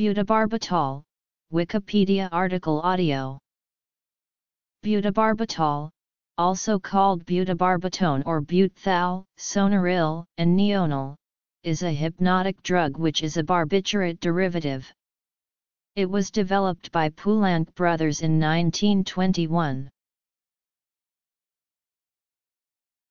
Butobarbital, Wikipedia article audio. Butobarbital, also called butobarbital or butothal, sonaril, and neonal, is a hypnotic drug which is a barbiturate derivative. It was developed by Poulenc brothers in 1921.